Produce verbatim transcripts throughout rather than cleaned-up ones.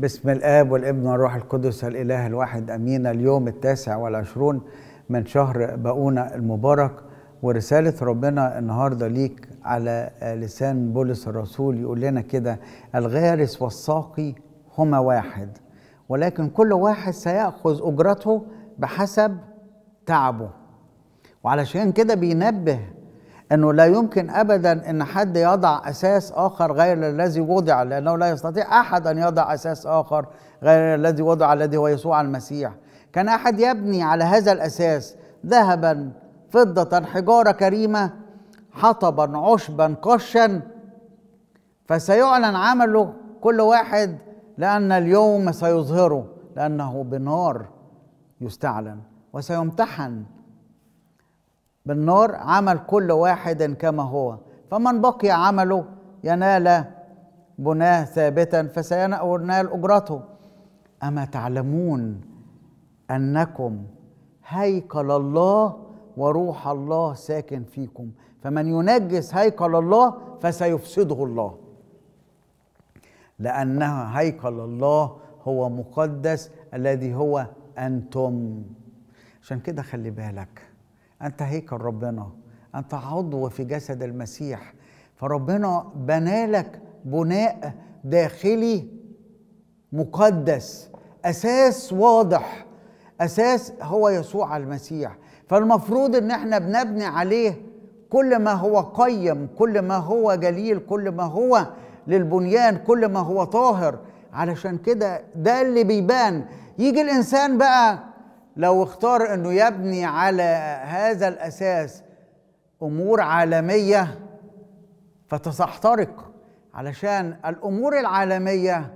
بسم الآب والابن والروح القدس الإله الواحد أمين. اليوم التاسع والعشرون من شهر بؤونه المبارك، ورسالة ربنا النهاردة ليك على لسان بولس الرسول يقول لنا كده: الغارس والساقي هما واحد، ولكن كل واحد سيأخذ أجرته بحسب تعبه. وعلشان كده بينبه أنه لا يمكن أبدا أن حد يضع أساس آخر غير الذي وضع، لأنه لا يستطيع أحد أن يضع أساس آخر غير الذي وضع الذي هو يسوع المسيح. كان أحد يبني على هذا الأساس ذهبا، فضة، حجارة كريمة، حطبا، عشبا، قشا، فسيعلن عمله كل واحد، لأن اليوم سيظهره، لأنه بنار يستعلن وسيمتحن بالنار عمل كل واحد كما هو. فمن بقي عمله ينال بناه ثابتا فسينال أجرته. أما تعلمون أنكم هيكل الله وروح الله ساكن فيكم، فمن ينجس هيكل الله فسيفسده الله، لأنها هيكل الله هو مقدس الذي هو أنتم. عشان كده خلي بالك، أنت هيكل ربنا، أنت عضو في جسد المسيح، فربنا بنالك بناء داخلي مقدس، أساس واضح، أساس هو يسوع المسيح. فالمفروض إن احنا بنبني عليه كل ما هو قيم، كل ما هو جليل، كل ما هو للبنيان، كل ما هو طاهر. علشان كده ده اللي بيبان. يجي الإنسان بقى لو اختار انه يبني على هذا الاساس امور عالميه فتستحترق، علشان الامور العالميه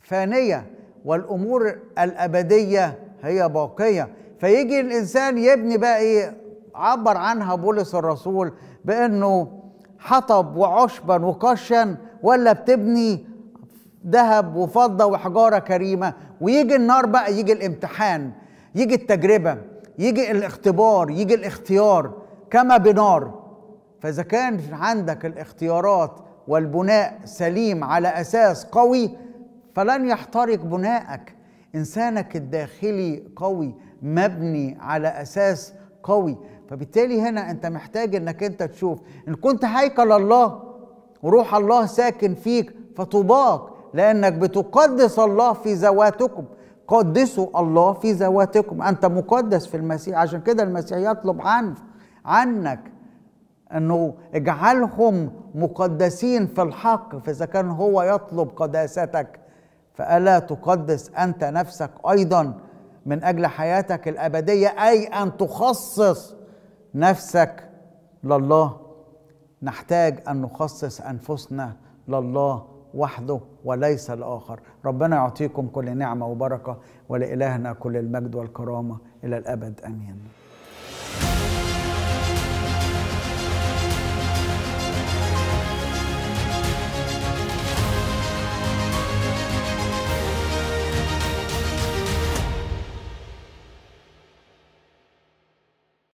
فانيه والامور الابديه هي باقيه. فيجي الانسان يبني بقى ايه؟ عبر عنها بولس الرسول بانه حطب وعشبا وقشا، ولا بتبني ذهب وفضه وحجاره كريمه. ويجي النار بقى، يجي الامتحان، يجي التجربه، يجي الاختبار، يجي الاختيار كما بنار. فاذا كان عندك الاختيارات والبناء سليم على اساس قوي فلن يحترق بنائك. انسانك الداخلي قوي، مبني على اساس قوي. فبالتالي هنا انت محتاج انك انت تشوف ان كنت هيكل الله وروح الله ساكن فيك، فتباك لأنك بتقدس الله في ذواتكم. قدسوا الله في ذواتكم، أنت مقدس في المسيح. عشان كده المسيح يطلب عنك عنك أنه اجعلهم مقدسين في الحق، فإذا كان هو يطلب قداستك فألا تقدس أنت نفسك أيضا من أجل حياتك الأبدية، أي أن تخصص نفسك لله. نحتاج أن نخصص أنفسنا لله وحده وليس الآخر. ربنا يعطيكم كل نعمة وبركة، ولإلهنا كل المجد والكرامة إلى الأبد. أمين.